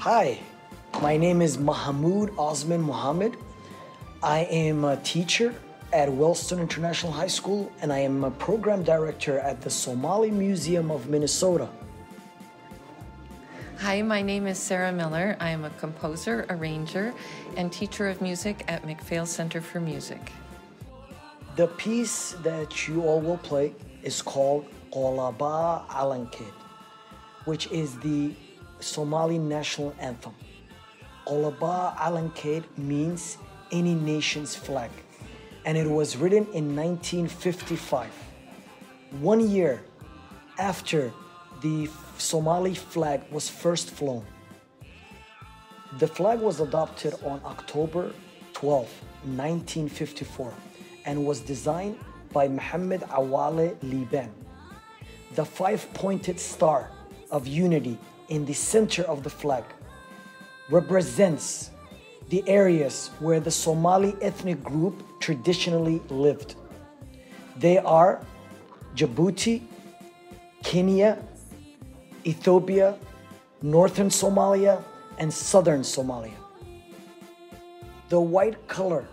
Hi, my name is Mahmoud Osman Mohamed. I am a teacher at Wellstone International High School, and I am a program director at the Somali Museum of Minnesota. Hi, my name is Sarah Miller. I am a composer, arranger, and teacher of music at McPhail Center for Music. The piece that you all will play is called Qolaba Calankeedu, which is the Somali national anthem. Qolaba Calankeedu means any nation's flag, and it was written in 1955, 1 year after the Somali flag was first flown. The flag was adopted on October 12, 1954, and was designed by Mohamed Awale Liban. The five-pointed star of unity in the center of the flag represents the areas where the Somali ethnic group traditionally lived. They are Djibouti, Kenya, Ethiopia, northern Somalia, and southern Somalia. The white color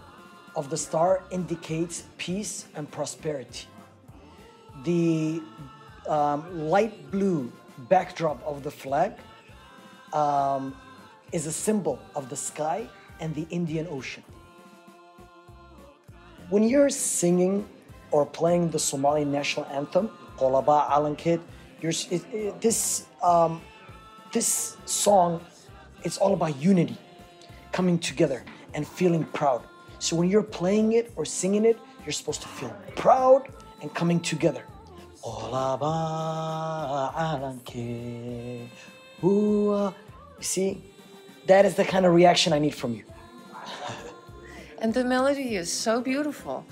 of the star indicates peace and prosperity. The light blue backdrop of the flag is a symbol of the sky and the Indian Ocean. When you're singing or playing the Somali national anthem, Qolaba Calankeedu, this song, it's all about unity, coming together and feeling proud. So when you're playing it or singing it, you're supposed to feel proud and coming together. Qolaba Calankeedu waa Cayn. You see, that is the kind of reaction I need from you. And the melody is so beautiful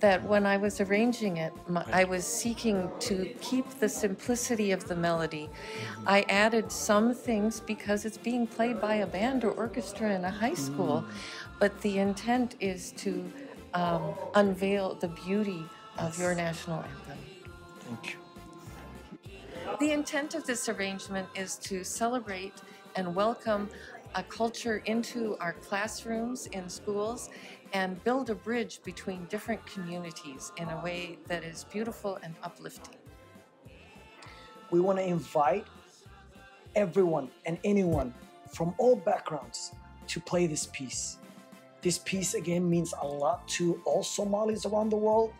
that when I was arranging it, I was seeking to keep the simplicity of the melody. I added some things because it's being played by a band or orchestra in a high school, but the intent is to unveil the beauty of your national anthem. Thank you. The intent of this arrangement is to celebrate and welcome a culture into our classrooms in schools and build a bridge between different communities in a way that is beautiful and uplifting. We want to invite everyone and anyone from all backgrounds to play this piece. This piece again means a lot to all Somalis around the world,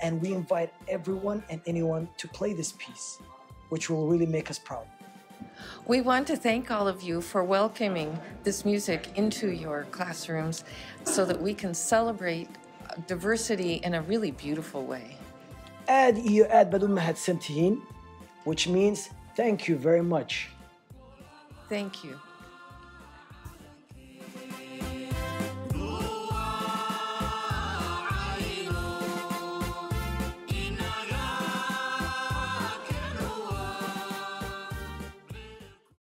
and we invite everyone and anyone to play this piece, which will really make us proud. We want to thank all of you for welcoming this music into your classrooms so that we can celebrate diversity in a really beautiful way. Adiyad badu mahad santheen, which means thank you very much. Thank you.